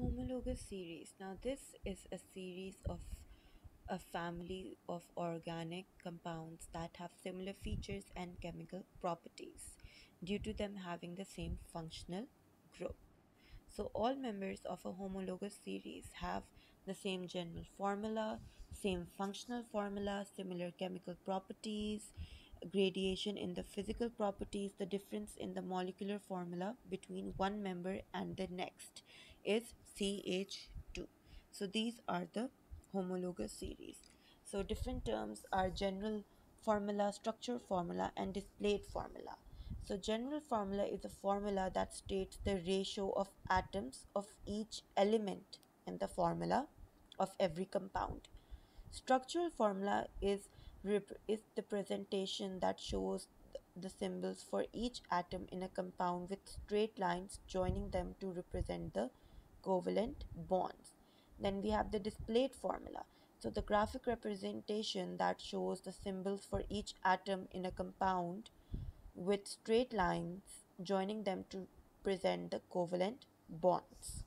homologous series. Now, this is a series of a family of organic compounds that have similar features and chemical properties due to them having the same functional group. So all members of a homologous series have the same general formula, same functional formula, similar chemical properties, gradation in the physical properties. The difference in the molecular formula between one member and the next is CH2. So these are the homologous series. So different terms are general formula, structure formula, and displayed formula. So general formula is a formula that states the ratio of atoms of each element in the formula of every compound. Structural formula is the presentation that shows the symbols for each atom in a compound with straight lines joining them to represent the covalent bonds. Then we have the displayed formula. So the graphic representation that shows the symbols for each atom in a compound with straight lines joining them to present the covalent bonds.